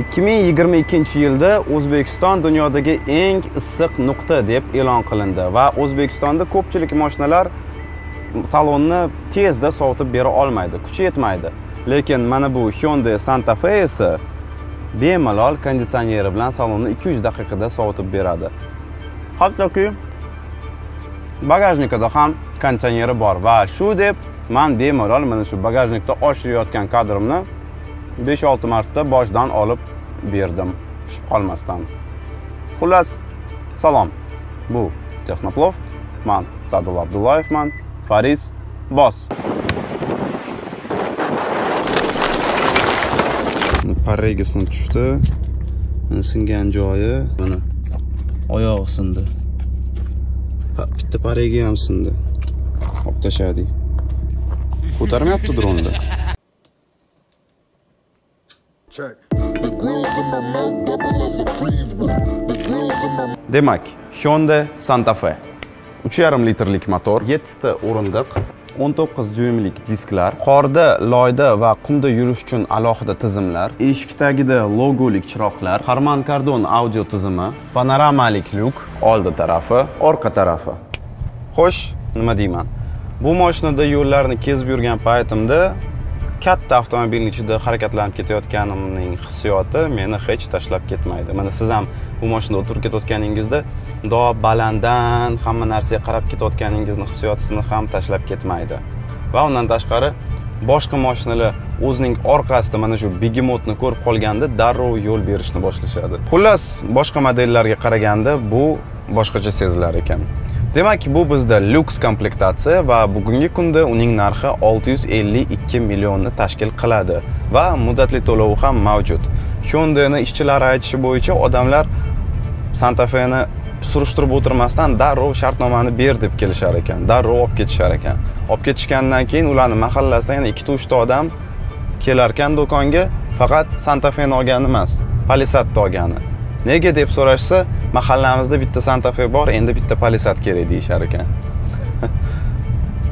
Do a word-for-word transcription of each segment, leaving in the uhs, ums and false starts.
ikki ming yigirma ikkinchi yilda O'zbekiston dunyodagi eng issiq nuqta deb e'lon qilindi va O'zbekistonda ko'pchilik mashinalar salonni tezda sovutib bera olmaydi, kuchi yetmaydi. Lekin mana bu Hyundai Santa Fe esa bemalol konditsioneri bilan salonni ikki yuz daqiqada sovutib beradi. Hattoki bagajnikda ham konditsioneri bor va shu deb men bemalol mana shu bagajnikda oshirayotgan kadrimni besh olti marta boshdan olib berdim, tushib qolmasdan. Xullas, salom. Bu Texnoplov, men Sadul Abdullayevman, Faris Bos. Parregisini tushdi. Singan joyi, mana oyog'i sindi. Bitta parregi ham sindi. Olib tashladik. Ko'tarmayapti dronni. Demak, Hyundai Santa Fe uch yarim litrlik motor, yettita o'rindiq, o'n to'qqiz dyuymlik disklar, qorda, loyda va qumda yurish uchun alohida tizimlar, eshik tagida logolik chiroqlar, Harman Kardon audio tizimi, panoramalik lyuk, oldi tarafi, orqa tarafi. Xo'sh, nima deyman? Bu mashinada yo'llarni kezib yurgan paytimda katta avtomobilning ichida harakatlanib ketayotganimning hissiyoti meni hech tashlab ketmaydi. Mana siz ham bu mashinada o'tirib ketayotganingizda doim balanddan hamma narsaga qarab ketayotganingizni hissiyotini ham tashlab ketmaydi. Va undan tashqari boshqa mashinalar o'zining orqasida mana shu begemotni ko'rib qolganda darrov yo'l berishni boshlashadi. Xullas, boshqa modellarga qaraganda bu boshqacha sezilar ekan. Demak, bu bizda lyuks komplektatsiya va bugungi kunda uning narxi olti yuz ellik ikki millionni tashkil qiladi va muddatli to'lovi ham mavjud. Hyundai'ni ishchilari aytishi bo'yicha odamlar Santa Fe'ni surishtirib o'tirmasdan darrov shartnomani ber deb kelishar ekan, darrov olib ketishar ekan. Olib ketishgandan keyin ularni mahallasidan yana ikki uch ta odam kelar ekan do'konga, faqat Santa Fe'ni olgani emas, Palisade'ni olgani. Nega deb so'rashsa, mahallamizda bitta Santa Fe bor, endi bitta Palisade kerak deyishar ekan.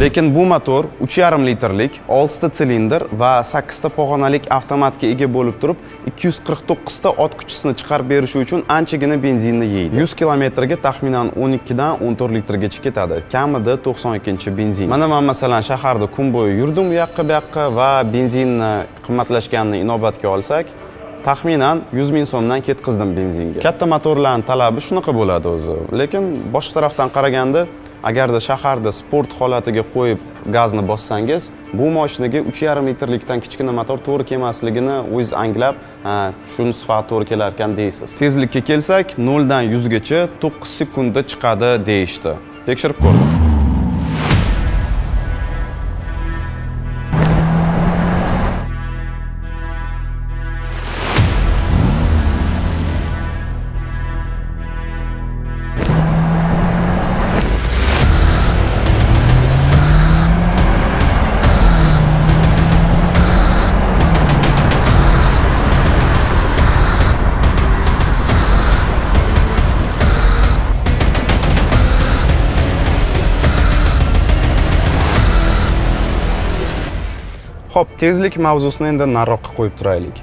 Lekin bu motor uch yarim litrlik, oltita silindr va sakkizta pog'onalik avtomatga ega bo'lib turib, ikki yuz qirq to'qqizta ot kuchisini chiqarib berishi uchun anchagina benzinni yeydi. yuz kilometrga taxminan o'n ikkidan o'n to'rt litrgacha ketadi, kamida to'qson ikkinchi benzin. Mana men masalan shaharda kun bo'yi yurdim u yoqqa bu yoqqa va benzinni qimmatlashganini inobatga olsak, taxminan yuz ming so'mdan ketkizdim benzinga. Katta motorlarning talabi shunaqa bo'ladi o'zi. Lekin boshqa tarafdan qaraganda, agarda shaharda sport holatiga qo'yib gazni bossangiz, bu mashinaga uch yarim litrlikdan kichkina motor to'g'ri kelmasligini o'z anglab, shuni sifat to'g'ri kelar ekan deysiz. Tezlikka kelsak, noldan yuzgacha gacha to'qqiz sekundda chiqadi deyishdi. Tekshirib ko'rdim. Xo'p, tezlik mavzusini endi naroqqa qo'yib turaylik.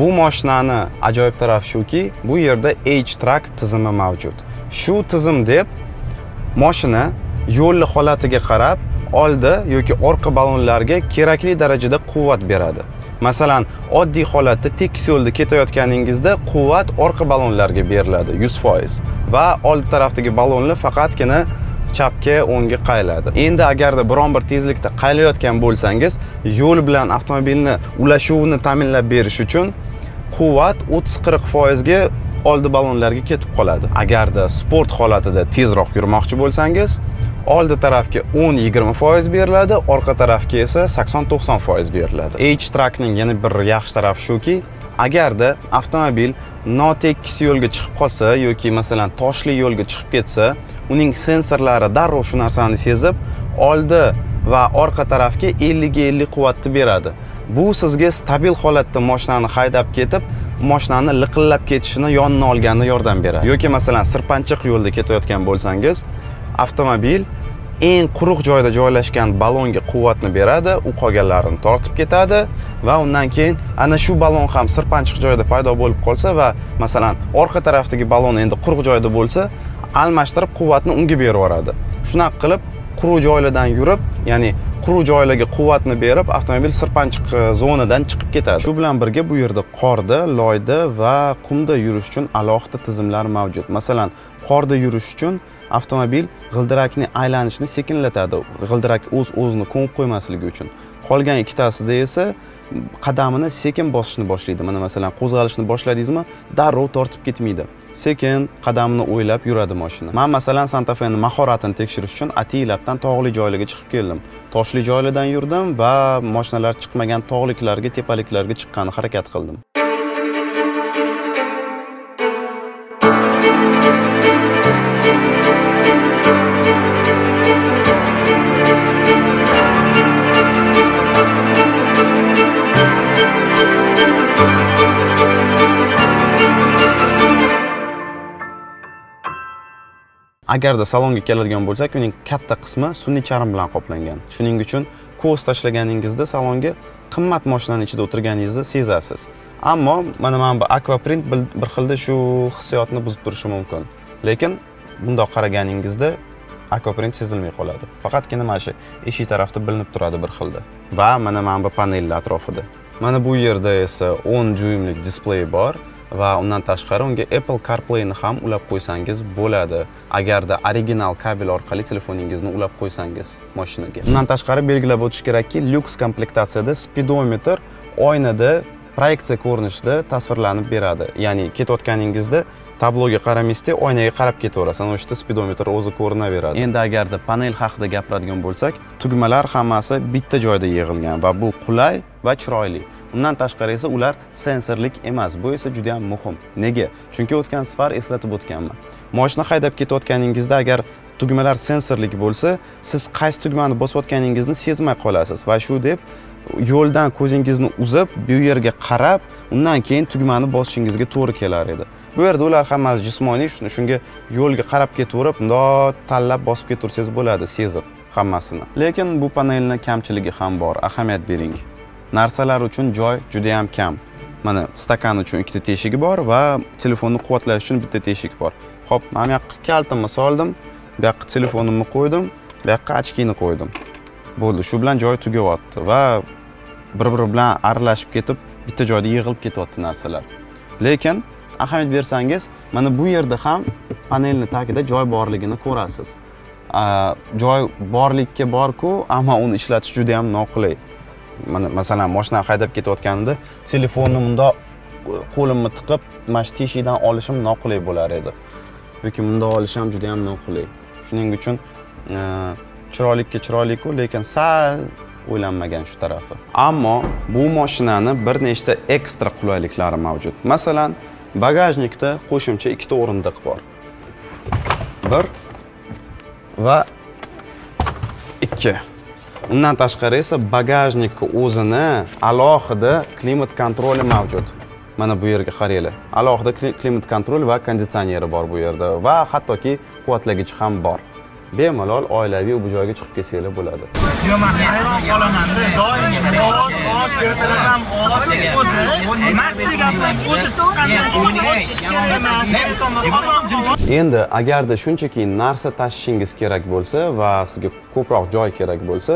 Bu mashinani ajoyib tarafi shuki, bu yerda H-Trac tizimi mavjud. Shu tizim deb mashina yo'lli holatiga qarab oldi yoki orqa balonlarga kerakli darajada quvvat beradi. Masalan, oddiy holatda tekis yo'lda ketayotganingizda quvvat orqa balonlarga beriladi yuz foiz va old tarafdagi balonlar faqatgina chapga, o'ngga qayiladi. Endi agarda biron bir tezlikda qayilayotgan bo'lsangiz, yo'l bilan avtomobilni ulashuvini ta'minlab berish uchun quvvat o'ttiz qirq foiz ga oldi balonlarga ketib qoladi. Agarda sport holatida tezroq yurmoqchi bo'lsangiz, oldi tarafga o'n yigirma foiz beriladi, orqa tarafga esa sakson to'qson foiz beriladi. H-Trac ning yana bir yaxshi tarafi shuki, agarda avtomobil notekis yo'lga chiqib qolsa yoki masalan toshli yo'lga chiqib ketsa, uning sensorlari darrov shu narsani sezib, oldi va orqa tarafga ellik ellik quvvatni beradi. Bu sizga stabil holatda mashinani haydab ketib, mashinani liqillab ketishini yonini olganda yordam beradi. Yoki masalan sirpanchiq yo'lda ketayotgan bo'lsangiz, avtomobil eng quruq joyda joylashgan balonga quvvatni beradi, u qolganlarini tortib ketadi va undan keyin ana shu balon ham sirpanchiq joyda paydo bo'lib qolsa va masalan orqa tarafdagi balon endi quruq joyda bo'lsa, almashtirib quvvatni unga berib yuboradi. Shunaqa qilib quruq joylardan yurib, ya'ni quruq joylarga quvvatni berib, avtomobil sirpanchiq zonadan chiqib ketadi. Shu bilan birga bu yerda qorda, loyda va qumda yurish uchun alohida tizimlar mavjud. Masalan, qorda yurish uchun avtomobil g'ildirakni aylanishini sekinlatadi, g'ildirak o'z o'zini ko'mib qo'ymasligi uchun. Qolgan ikkitasida esa qadamini sekin bosishni boshlaydi. Mana masalan, qo'zg'alishni boshladingizmi, darrov tortib ketmaydi. Sekin qadamini o'ylab yuradi mashina. Men masalan Santa Fe'ning mahoratini tekshirish uchun Atiylabdan tog'li joylarga chiqib keldim. Toshli joylardan yurdim va mashinalar chiqmagan tog'liklarga, tepaliklarga chiqqani harakat qildim. Agarda salonga keladigan bo'lsak, uning katta qismi sun'iy charm bilan qoplangan. Shuning uchun ko'z tashlaganingizda salonga qimmat mashinaning ichida o'tirganingizda sezasiz. Ammo mana mana bu aquaprint bir xilda shu hissiyotni buzib turishi mumkin. Lekin bundoq qaraganingizda aquaprint sezilmay qoladi. Faqatgina mana shu eshik tarafda bilinib turadi bir xilda. Va mana mana bu panellar atrofida. Mana bu yerda esa o'n dyuymlik displey bor. Va undan tashqari unga Apple CarPlay'ni ham ulab qo'ysangiz bo'ladi. Agarda original kabel orqali telefoningizni ulab qo'ysangiz mashinaga. Undan tashqari belgilab o'tish kerakki, lyuks komplektatsiyada spidometr oynada proyeksiya ko'rinishida tasvirlanib beradi. Ya'ni ketayotganingizda tabloga qaramaysizda oynaga qarab ketaverasiz, ana o'sha spidometr o'zi ko'rinaveradi. Endi agarda panel haqida gapiradigan bo'lsak, tugmalar hammasi bitta joyda yig'ilgan va bu qulay va chiroyli. Undan tashqari esa ular sensorlik emas. Bu esa juda ham muhim. Nega? Chunki o'tgan safar eslatib o'tganman. Mashina haydab ketayotganingizda agar tugmalar sensorlik bo'lsa, siz qaysi tugmani bosayotganingizni sezmay qolasiz va shu deb yo'ldan ko'zingizni uzib, bu yerga qarab, undan keyin tugmani bosishingizga to'g'ri kelar edi. Bu yerda ular hammasi jismoniy, shunga yo'lga qarab ketaverib, noto'g'ri tanlab bosib ketursangiz bo'ladi, sezib hammasini. Lekin bu panelning kamchiligi ham bor, ahamiyat bering. Narsalar uchun joy juda ham kam. Mana stakan uchun ikkita teshigi bor va telefonni quvvatlash uchun bitta teshik bor. Xo'p, men yoqqa kaltimni soldim, bu yoqqa telefonimni qo'ydim, bu yoqqa ochkini qo'ydim. Bo'ldi, shu bilan joy tugayapti va bir-biri bilan aralashib ketib, bitta joyda yig'ilib ketyapti narsalar. Lekin ahamiyat bersangiz, mana bu yerda ham panelning tagida joy borligini ko'rasiz. Joy borlikka bor-ku, ammo uni ishlatish juda ham noqulay. Mana masalan mashina haydab ketayotganimda telefonni bunda qo'limni tiqib mana shu teshikdan olishim noqulay bo'lar edi. Yoki bunda olish ham juda ham noqulay. Shuning uchun chiroylikka chiroylik-ku, lekin sal o'ylanmagan shu tarafi. Ammo bu mashinani bir nechta ekstra qulayliklari mavjud. Masalan, bagajnikda qo'shimcha ikkita o'rindiq bor. Bir va ikki. Undan tashqari esa bagajnikning o'zini alohida klimat kontroli mavjud. Mana bu yerga qaranglar. Alohida klimat kontroli va konditsioneri bor bu yerda va hattoki quvvatlagich ham bor. Bemalol oilaviy bu joyga chiqib kelsanglar bo'ladi. Yo'q, men hayron qolaman. Doim ovoz, ovoz beradilar ham, ovoz o'zi. Endi agarda shunchaki narsa tashishingiz kerak bo'lsa va sizga ko'proq joy kerak bo'lsa,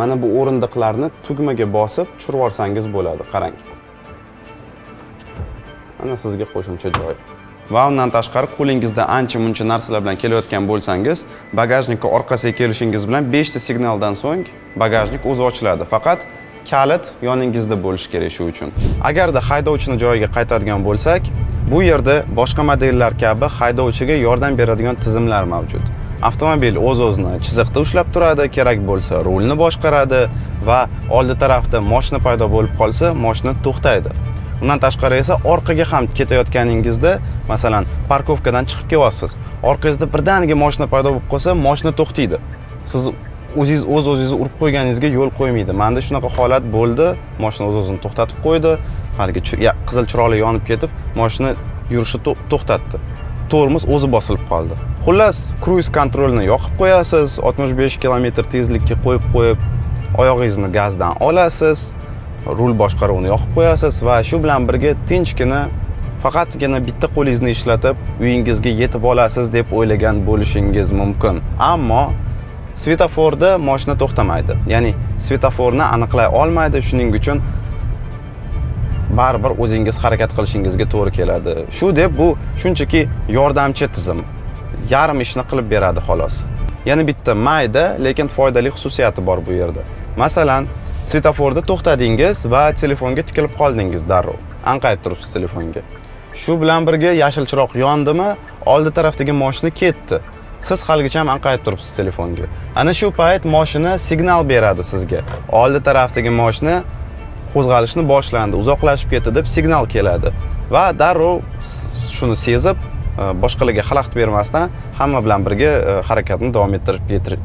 mana bu o'rindiqlarni tugmaga bosib tushirib olsangiz bo'ladi. Qarang. Mana sizga qo'shimcha joy. Va undan tashqari qo'lingizda ancha-muncha narsalar bilan kelayotgan bo'lsangiz, bagajnikka orqasiga kelishingiz bilan besh ta signaldan so'ng bagajnik o'zi ochiladi. Faqat kalit yoningizda bo'lishi kerak shu uchun. Agarda haydovchini joyiga qaytadigan bo'lsak, bu yerda boshqa modellar kabi haydovchiga yordam beradigan tizimlar mavjud. Avtomobil o'z-o'zini chiziqda ushlab turadi, kerak bo'lsa rulni boshqaradi va oldi tarafda mashina paydo bo'lib qolsa, mashina to'xtaydi. Undan tashqari esa orqaga ham ketayotganingizda, masalan, parkovkadan chiqib kelyapsiz. Orqangizda birdaniga mashina paydo bo'lib qolsa, mashina to'xtaydi. Siz o'zingiz o'z-o'zingizni urib qo'yganingizga yo'l qo'ymaydi. Menda shunaqa holat bo'ldi, mashina o'z-o'zini to'xtatib qo'ydi. Haligi qizil chiroqlar yonib ketib, mashina yurishni to'xtatdi. Tormoz o'zi bosilib qoldi. Xullas, cruise kontrolni yoqib qo'yasiz, oltmish besh kilometr tezlikka qo'yib qo'yib, oyog'ingizni gazdan olasiz, rul boshqaruvini yoqib qo'yasiz va shu bilan birga tinchgina faqatgina bitta qo'lingizni ishlatib, uyingizga yetib olasiz deb o'ylagan bo'lishingiz mumkin. Ammo svetoforda mashina to'xtamaydi. Ya'ni svetoforni aniqlay olmaydi, shuning uchun baribir o'zingiz harakat qilishingizga to'g'ri keladi. Shu deb bu shunchaki yordamchi tizim. Yarim ishni qilib beradi xolos. Yana bitta mayda, lekin foydali xususiyati bor bu yerda. Masalan, svetoforda to'xtadingiz va telefonga tikilib qoldingiz darrov. Anqayib turibsiz telefonga. Shu bilan birga yashil chiroq yondimi, oldi tarafdagi mashina ketdi. Siz haligacha ham anqayib turibsiz telefonga. Ana shu payt mashina signal beradi sizga. Oldi tarafdagi mashina qo'zg'alishni boshlandi, uzoqlashib ketdi deb signal keladi va darrov shuni sezib boshqalarga xalaqit bermasdan hamma bilan birga harakatni davom ettirib ketirib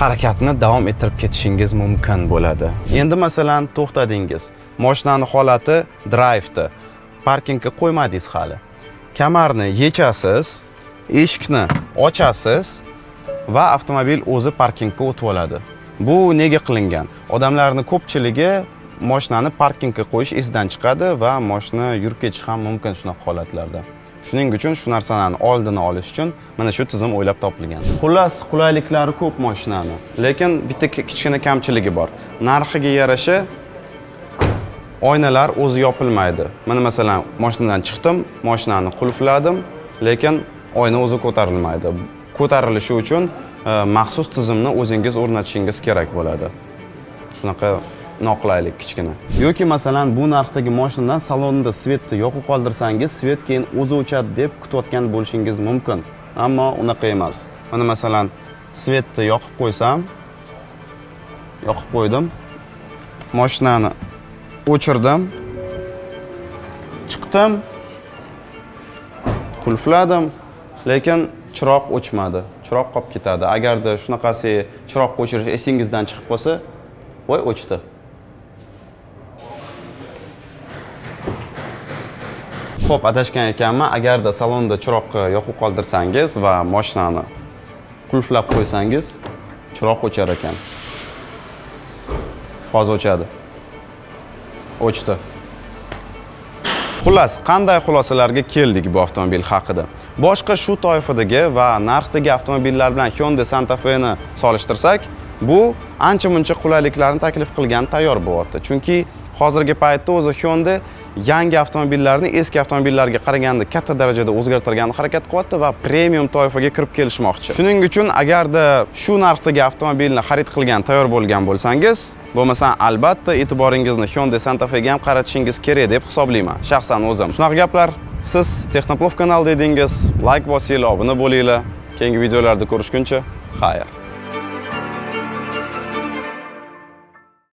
harakatni davom ettirib ketishingiz mumkin bo'ladi. Endi masalan to'xtadingiz. Mashinaning holati drive'da. Parkingga qo'ymadingiz hali. Kamarni yechasiz, eshikni ochasiz va avtomobil o'zi parkingga o'tib oladi. Bu nega qilingan? Odamlarning ko'pchiligi mashinani parkingga qo'yish esdan chiqadi va mashina yurib ketishi ham mumkin shunaqa holatlarda. Shuning uchun shu narsalarni oldini olish uchun mana shu tizim o'ylab topilgan. Xullas, qulayliklari ko'p mashinani, lekin bitta kichkina kamchiligi bor. Narxiga yarasha oynalar o'zi yopilmaydi. Mana masalan, mashinadan chiqdim, mashinani qulfladim, lekin oyna o'zi ko'tarilmaydi. Ko'tarilishi uchun maxsus tizimni o'zingiz o'rnatishingiz kerak bo'ladi. Shunaqa noqulaylik kichkina. Yoki masalan, bu narxdagi mashinadan salonda svetni yoqib qoldirsangiz, svet keyin o'zi o'chadi deb kutayotgan bo'lishingiz mumkin. Ammo unaqa emas. Mana masalan, svetni yoqib qo'ysam, yoqib qo'ydim. Mashinani o'chirdim. Chiqdim. Qulfladim, lekin chiroq o'chmadi. Chiroq qolib ketadi. Agarda shunaqasi chiroq o'chirish esingizdan chiqib qolsa, voy o'chdi. Xo'p, adashgan ekanman. Agarda salonda chiroqni yoqib qoldirsangiz va mashinani qulflab qo'ysangiz, chiroq o'char ekan. Hozir o'chadi. O'chdi. Xullas, qanday xulosalarga keldik bu avtomobil haqida? Boshqa shu toifadagi va narxdagi avtomobillar bilan Hyundai Santa Fe ni solishtirsak, bu ancha-muncha qulayliklarni taklif qilgan tayyor bo'lyapti. Chunki hozirgi paytda o'zi Hyundai yangi avtomobillarni eski avtomobillarga qaraganda katta darajada o'zgartirgan harakat qilyapti va premium toifaga kirib kelishmoqchi. Shuning uchun agarda shu narxdagi avtomobilni xarid qilgan, tayyor bo'lgan bo'lsangiz, bo'lmasa albatta e'tiboringizni Hyundai Santa Fe ga ham qaratishingiz kerak deb hisoblayman. Shaxsan o'zim. Shunaqa gaplar. Siz Texnoplov kanalida edingiz. Like bosinglar, obuna bo'linglar. Keyingi videolarda ko'rishguncha, xayr.